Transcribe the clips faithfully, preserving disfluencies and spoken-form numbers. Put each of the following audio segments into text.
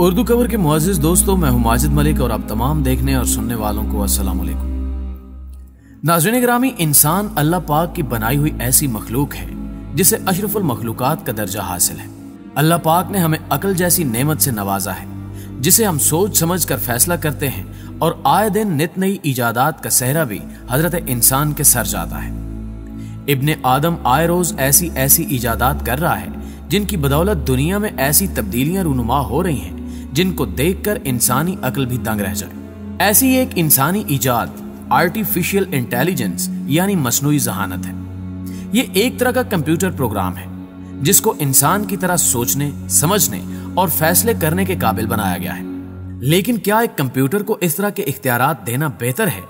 Urdu cover के मुआज़िज़ दोस्तों, मैं हूं माजिद मलिक और आप तमाम देखने और सुनने वालों को अस्सलाम वालेकुम। नाज़रीन गिरामी, इंसान अल्लाह पाक की बनाई हुई ऐसी मखलूक है जिसे अशरफुल मखलूकात का दर्जा हासिल है। अल्लाह पाक ने हमें अकल जैसी नेमत से नवाजा है जिसे हम सोच समझ कर फैसला करते हैं और आए दिन नित नई ईजादात का सहरा भी हजरत इंसान के सर जाता है। इब्ने आदम आए रोज ऐसी ऐसी ईजादात कर रहा है जिनकी बदौलत दुनिया में ऐसी तब्दीलियां रूनुमा हो रही हैं जिनको देखकर इंसानी अकल भी दंग रह जाए। ऐसी एक इंसानी ईजाद आर्टिफिशियल इंटेलिजेंस यानी मस्नूई जहानत है। ये एक तरह का कंप्यूटर प्रोग्राम है जिसको इंसान की तरह सोचने, समझने और फैसले करने के काबिल बनाया गया है। लेकिन क्या एक कंप्यूटर को इस तरह के इख्तियारात देना बेहतर है?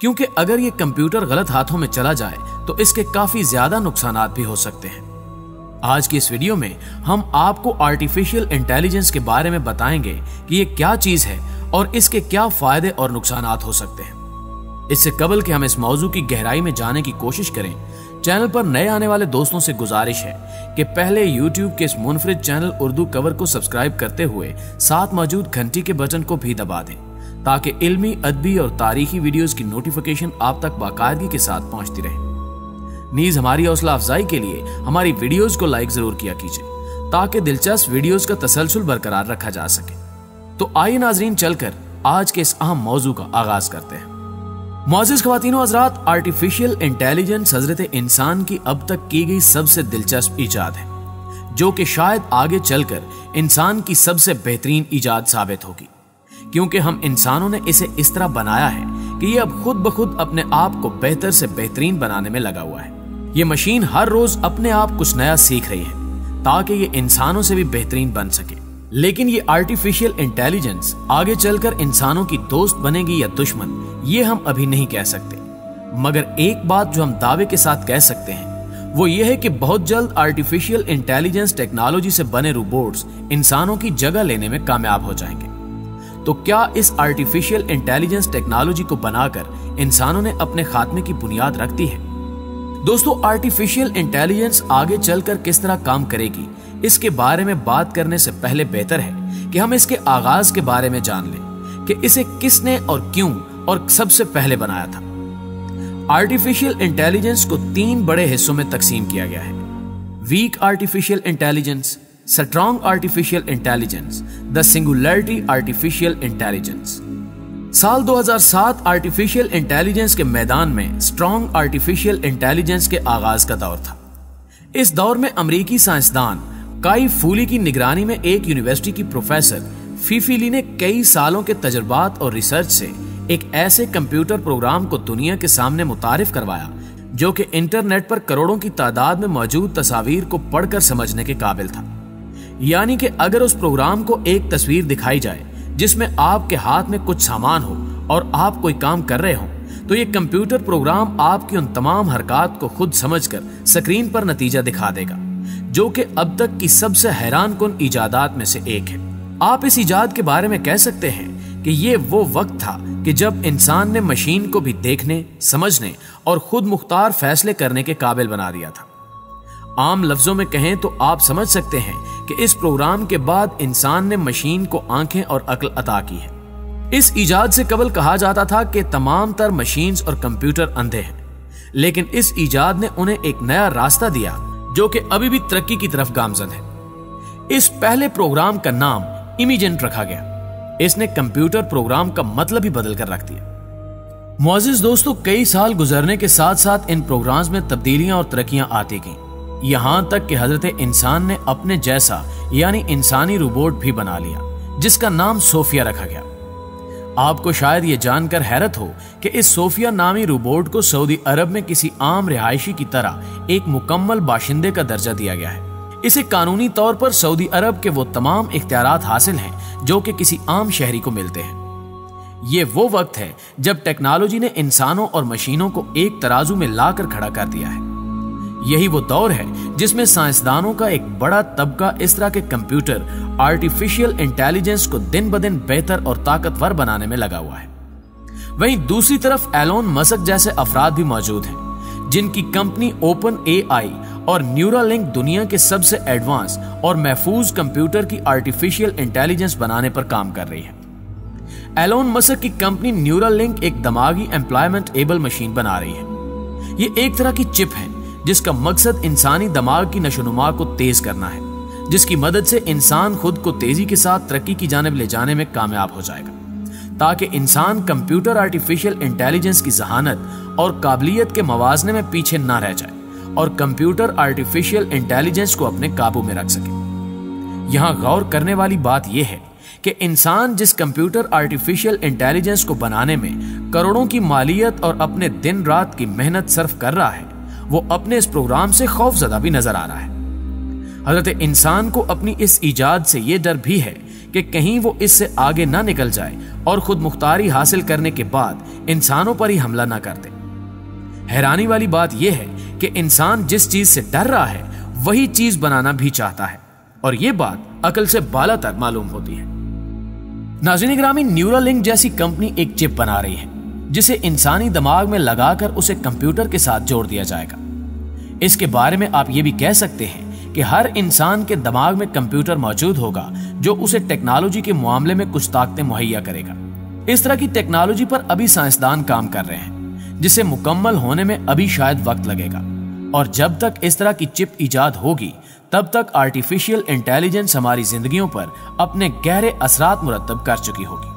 क्योंकि अगर ये कंप्यूटर गलत हाथों में चला जाए तो इसके काफी ज्यादा नुकसान भी हो सकते हैं। आज की इस वीडियो में हम आपको आर्टिफिशियल इंटेलिजेंस के बारे में बताएंगे कि ये क्या चीज है और इसके क्या फायदे और नुकसान हो सकते हैं। इससे कबल कि हम इस मौजू की गहराई में जाने की कोशिश करें, चैनल पर नए आने वाले दोस्तों से गुजारिश है कि पहले यूट्यूब के इस मुनफरिद चैनल उर्दू कवर को सब्सक्राइब करते हुए साथ मौजूद घंटी के बटन को भी दबा दें ताकि इल्मी, अदबी और तारीखी वीडियोस की नोटिफिकेशन आप तक बाकायदगी के साथ पहुंचती रहे। नीज हमारी हौसला अफजाई के लिए हमारी वीडियोस को लाइक जरूर किया कीजिए ताकि दिलचस्प वीडियोस का तसलसुल बरकरार रखा जा सके। तो आइए नाजरीन, चलकर आज के इस अहम मौजू का आगाज करते हैं। मुआज़िज़ ख़वातीन व हज़रात, आर्टिफिशियल इंटेलिजेंस हज़रत इंसान की अब तक की गई सबसे दिलचस्प ईजाद है जो कि शायद आगे चलकर इंसान की सबसे बेहतरीन ईजाद साबित होगी, क्योंकि हम इंसानों ने इसे इस तरह बनाया है कि ये अब खुद ब खुद अपने आप को बेहतर से बेहतरीन बनाने में लगा हुआ है। ये मशीन हर रोज अपने आप कुछ नया सीख रही है ताकि ये इंसानों से भी बेहतरीन बन सके। लेकिन ये आर्टिफिशियल इंटेलिजेंस आगे चलकर इंसानों की दोस्त बनेगी या दुश्मन, ये हम अभी नहीं कह सकते। मगर एक बात जो हम दावे के साथ कह सकते हैं वो ये है कि बहुत जल्द आर्टिफिशियल इंटेलिजेंस टेक्नोलॉजी से बने रोबोट्स इंसानों की जगह लेने में कामयाब हो जाएंगे। तो क्या इस आर्टिफिशियल इंटेलिजेंस टेक्नोलॉजी को बनाकर इंसानों ने अपने खात्मे की बुनियाद रख दी है? दोस्तों, आर्टिफिशियल इंटेलिजेंस आगे चलकर किस तरह काम करेगी, इसके बारे में बात करने से पहले बेहतर है कि हम इसके आगाज के बारे में जान लें कि इसे किसने और क्यों और सबसे पहले बनाया था। आर्टिफिशियल इंटेलिजेंस को तीन बड़े हिस्सों में तकसीम किया गया है: weak artificial intelligence, strong artificial intelligence, the singularity artificial intelligence. साल दो हज़ार सात आर्टिफिशियल इंटेलिजेंस के मैदान में स्ट्रॉन्ग आर्टिफिशियल इंटेलिजेंस के आगाज का दौर था। इस दौर में अमरीकी साइंसदान काई फूली की निगरानी में एक यूनिवर्सिटी की प्रोफेसर फीफी ली ने कई सालों के तजुर्बात और रिसर्च से एक ऐसे कंप्यूटर प्रोग्राम को दुनिया के सामने मुतारिफ करवाया जो कि इंटरनेट पर करोड़ों की तादाद में मौजूद तस्वीर को पढ़कर समझने के काबिल था। यानी कि अगर उस प्रोग्राम को एक तस्वीर दिखाई जाए जिसमें आपके हाथ में कुछ सामान हो और आप कोई काम कर रहे हो, तो ये कंप्यूटर प्रोग्राम आपकी उन तमाम हरकत को खुद समझ कर स्क्रीन पर नतीजा दिखा देगा, जो कि अब तक की सबसे हैरान कुन इजादात में से एक है। आप इस इजाद के बारे में कह सकते हैं कि ये वो वक्त था कि जब इंसान ने मशीन को भी देखने, समझने और खुद मुख्तार फैसले करने के काबिल बना दिया था। आम लफ्जों में कहें तो आप समझ सकते हैं कि इस प्रोग्राम के बाद इंसान ने मशीन को आंखें और अक्ल अता की है। इस इजाद से कबल कहा जाता था कि तमाम तर मशीन और कंप्यूटर अंधे हैं, लेकिन इस इजाद ने उन्हें एक नया रास्ता दिया जो कि अभी भी तरक्की की तरफ गामजन है। इस पहले प्रोग्राम का नाम इमेजेंट रखा गया। इसने कंप्यूटर प्रोग्राम का मतलब ही बदल कर रख दिया। मुआज़िज़ दोस्तों, कई साल गुजरने के साथ साथ इन प्रोग्राम्स में तब्दीलियां और तरक्कियां आती गईं, यहां तक कि हजरत इंसान ने अपने जैसा यानी इंसानी रोबोट भी बना लिया जिसका नाम सोफिया रखा गया। आपको शायद ये जानकर हैरत हो कि इस सोफिया नामी रोबोट को सऊदी अरब में किसी आम रिहायशी की तरह एक मुकम्मल बाशिंदे का दर्जा दिया गया है। इसे कानूनी तौर पर सऊदी अरब के वो तमाम इख्तियारात हासिल हैं जो कि किसी आम शहरी को मिलते हैं। ये वो वक्त है जब टेक्नोलॉजी ने इंसानों और मशीनों को एक तराजू में लाकर खड़ा कर दिया है। यही वो दौर है जिसमें साइंसदानों का एक बड़ा तबका इस तरह के कंप्यूटर आर्टिफिशियल इंटेलिजेंस को दिन ब दिन बेहतर और ताकतवर बनाने में लगा हुआ है। वहीं दूसरी तरफ एलोन मस्क जैसे अफराद भी मौजूद हैं जिनकी कंपनी ओपन एआई और न्यूरालिंक दुनिया के सबसे एडवांस और महफूज कंप्यूटर की आर्टिफिशियल इंटेलिजेंस बनाने पर काम कर रही है। एलोन मस्क की कंपनी न्यूरालिंक एक दिमागी एम्प्लॉयमेंट एबल मशीन बना रही है। ये एक तरह की चिप है जिसका मकसद इंसानी दिमाग की नशोनुमा को तेज करना है, जिसकी मदद से इंसान खुद को तेजी के साथ तरक्की की जानिब ले जाने में कामयाब हो जाएगा, ताकि इंसान कंप्यूटर आर्टिफिशियल इंटेलिजेंस की जहानत और काबिलियत के मवाजने में पीछे ना रह जाए और कंप्यूटर आर्टिफिशियल इंटेलिजेंस को अपने काबू में रख सके। यहाँ गौर करने वाली बात यह है कि इंसान जिस कंप्यूटर आर्टिफिशियल इंटेलिजेंस को बनाने में करोड़ों की मालियत और अपने दिन रात की मेहनत सर्फ कर रहा है, वो अपने इस प्रोग्राम से खौफजदा भी नजर आ रहा है। हजरत इंसान को अपनी इस ईजाद से यह डर भी है कि कहीं वो इससे आगे ना निकल जाए और खुद मुख्तारी हासिल करने के बाद इंसानों पर ही हमला ना करते। हैरानी वाली बात यह है कि इंसान जिस चीज से डर रहा है वही चीज बनाना भी चाहता है, और यह बात अकल से बालातर मालूम होती है। नाज़रीन ग्रामी, न्यूरालिंक जैसी कंपनी एक चिप बना रही है जिसे इंसानी दिमाग में लगाकर उसे कंप्यूटर के साथ जोड़ दिया जाएगा। इसके बारे में आप ये भी कह सकते हैं कि हर इंसान के दिमाग में कंप्यूटर मौजूद होगा जो उसे टेक्नोलॉजी के मामले में कुछ ताकतें मुहैया करेगा। इस तरह की टेक्नोलॉजी पर अभी साइंसदान काम कर रहे हैं जिसे मुकम्मल होने में अभी शायद वक्त लगेगा, और जब तक इस तरह की चिप ईजाद होगी तब तक आर्टिफिशियल इंटेलिजेंस हमारी जिंदगियों पर अपने गहरे असरात मुरतब कर चुकी होगी।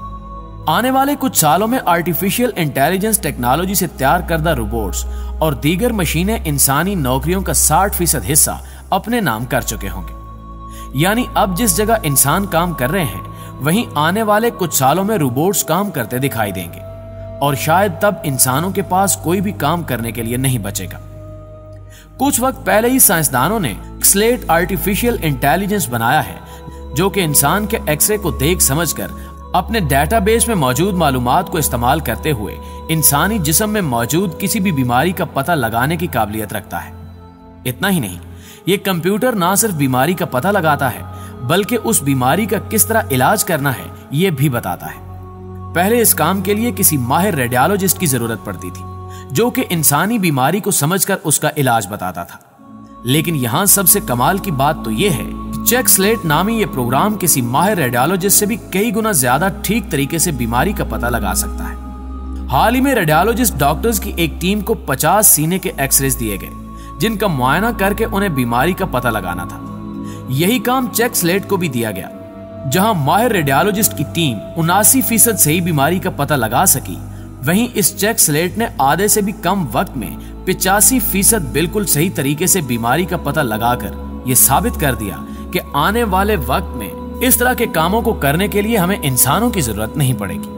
आने वाले कुछ सालों में आर्टिफिशियल इंटेलिजेंस टेक्नोलॉजी से तैयार करदा रोबोट्स और दीगर मशीनें इंसानी नौकरियों का साठ फीसद हिस्सा अपने नाम कर चुके होंगे। यानी अब जिस जगह इंसान काम कर रहे हैं वहीं आने वाले कुछ सालों में रोबोट्स काम करते दिखाई देंगे, और शायद तब इंसानों के पास कोई भी काम करने के लिए नहीं बचेगा। कुछ वक्त पहले ही साइंसदानों ने स्लेट आर्टिफिशियल इंटेलिजेंस बनाया है जो कि इंसान के एक्सरे को देख समझ कर अपने डेटाबेस में मौजूद मालूमात को इस्तेमाल करते हुए इंसानी जिस्म में मौजूद किसी भी बीमारी का पता लगाने की काबिलियत रखता है। इतना ही नहीं, ये कंप्यूटर ना सिर्फ बीमारी का पता लगाता है बल्कि उस बीमारी का किस तरह इलाज करना है ये भी बताता है। पहले इस काम के लिए किसी माहिर रेडियोलॉजिस्ट की जरूरत पड़ती थी जो कि इंसानी बीमारी को समझकर उसका इलाज बताता था, लेकिन यहाँ सबसे कमाल की बात तो यह है चेक स्लेट नामी ये प्रोग्राम किसी माहिर रेडियोलॉजिस्ट से भी कई गुना ज्यादा ठीक तरीके से बीमारी का पता लगा सकता है। हाल ही में रेडियोलॉजिस्ट डॉक्टर्स की एक टीम को पचास सीने के एक्सरेज दिए गए जिनका मुआयना करके उन्हें बीमारी का पता लगाना था। यही काम चेक स्लेट को भी दिया गया, जहां माहिर रेडियोलॉजिस्ट की टीम उनासी फीसद से ही बीमारी का पता लगा सकी, वहीं इस चेक स्लेट ने आधे से भी कम वक्त में पिचासी फीसद बिल्कुल सही तरीके से बीमारी का पता लगाकर ये साबित कर दिया कि आने वाले वक्त में इस तरह के कामों को करने के लिए हमें इंसानों की जरूरत नहीं पड़ेगी।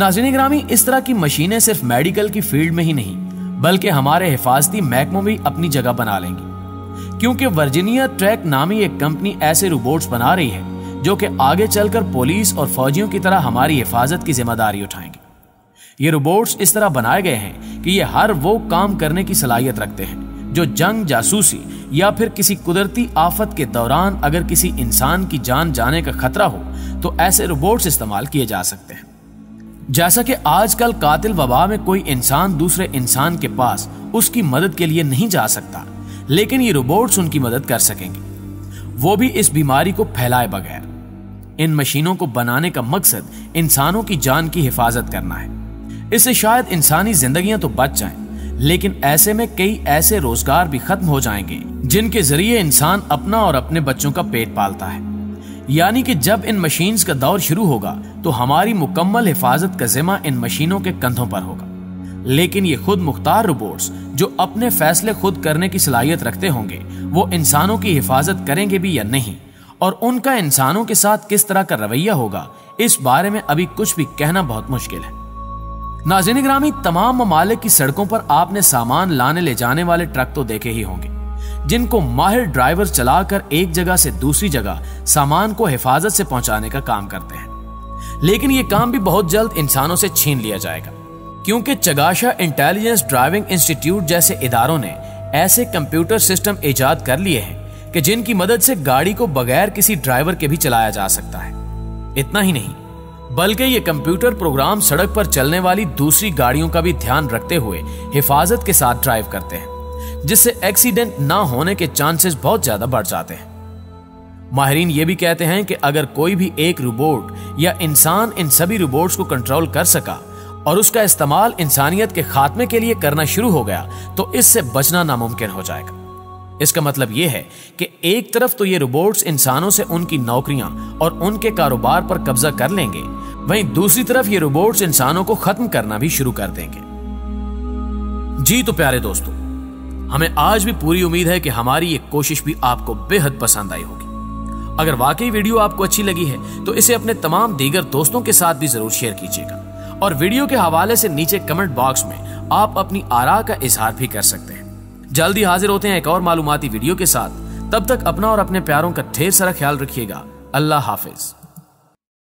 नाज़रीन ग्रामी, इस तरह की मशीनें सिर्फ मेडिकल की फील्ड में ही नहीं बल्कि हमारे हिफाजती महकमों में भी अपनी जगह बना लेंगी, क्योंकि वर्जीनिया ट्रैक नामी एक कंपनी ऐसे रोबोट्स बना रही है जो कि आगे चलकर पुलिस और फौजियों की तरह हमारी हिफाजत की जिम्मेदारी उठाएंगे। ये रोबोट्स इस तरह बनाए गए हैं कि ये हर वो काम करने की सलाहियत रखते हैं जो जंग, जासूसी या फिर किसी कुदरती आफत के दौरान अगर किसी इंसान की जान जाने का खतरा हो तो ऐसे रोबोट्स इस्तेमाल किए जा सकते हैं। जैसा कि आजकल कातिल वबा में कोई इंसान दूसरे इंसान के पास उसकी मदद के लिए नहीं जा सकता, लेकिन ये रोबोट्स उनकी मदद कर सकेंगे, वो भी इस बीमारी को फैलाए बगैर। इन मशीनों को बनाने का मकसद इंसानों की जान की हिफाजत करना है। इससे शायद इंसानी जिंदगियां तो बच जाएं, लेकिन ऐसे में कई ऐसे रोजगार भी खत्म हो जाएंगे जिनके जरिए इंसान अपना और अपने बच्चों का पेट पालता है। यानी कि जब इन मशीन्स का दौर शुरू होगा तो हमारी मुकम्मल हिफाजत का जिम्मा इन मशीनों के कंधों पर होगा, लेकिन ये खुद मुख्तार रोबोट्स जो अपने फैसले खुद करने की सलाहियत रखते होंगे वो इंसानों की हिफाजत करेंगे भी या नहीं, और उनका इंसानों के साथ किस तरह का रवैया होगा इस बारे में अभी कुछ भी कहना बहुत मुश्किल है। नाज़रीन ग्रामी, तमाम ममालिक की सड़कों पर आपने सामान लाने ले जाने वाले ट्रक तो देखे ही होंगे जिनको माहिर ड्राइवर चलाकर एक जगह से दूसरी जगह सामान को हिफाजत से पहुंचाने का काम करते हैं, लेकिन ये काम भी बहुत जल्द इंसानों से छीन लिया जाएगा, क्योंकि चगाशा इंटेलिजेंस ड्राइविंग इंस्टीट्यूट जैसे इदारों ने ऐसे कंप्यूटर सिस्टम ईजाद कर लिए हैं कि जिनकी मदद से गाड़ी को बगैर किसी ड्राइवर के भी चलाया जा सकता है। इतना ही नहीं बल्कि ये कंप्यूटर प्रोग्राम सड़क पर चलने वाली दूसरी गाड़ियों का भी ध्यान रखते हुए हिफाजत के साथ ड्राइव करते हैं, जिससे एक्सीडेंट ना होने के चांसेस बहुत ज्यादा बढ़ जाते हैं। माहरीन ये भी कहते हैं कि अगर कोई भी एक रोबोट या इंसान इन सभी रोबोट्स को कंट्रोल कर सका और उसका इस्तेमाल इंसानियत के खात्मे के लिए करना शुरू हो गया तो इससे बचना नामुमकिन हो जाएगा। इसका मतलब यह है कि एक तरफ तो ये रोबोट्स इंसानों से उनकी नौकरियां और उनके कारोबार पर कब्जा कर लेंगे, वहीं दूसरी तरफ ये रोबोट्स इंसानों को खत्म करना भी शुरू कर देंगे। जी तो प्यारे दोस्तों, हमें आज भी पूरी उम्मीद है कि हमारी ये कोशिश भी आपको बेहद पसंद आई होगी। अगर वाकई वीडियो आपको अच्छी लगी है तो इसे अपने तमाम दीगर दोस्तों के साथ भी जरूर शेयर कीजिएगा और वीडियो के हवाले से नीचे कमेंट बॉक्स में आप अपनी आरा का इजहार भी कर सकते हैं। जल्दी हाजिर होते हैं एक और मालूमाती वीडियो के साथ। तब तक अपना और अपने प्यारों का ढेर सारा ख्याल रखिएगा। अल्लाह हाफिज।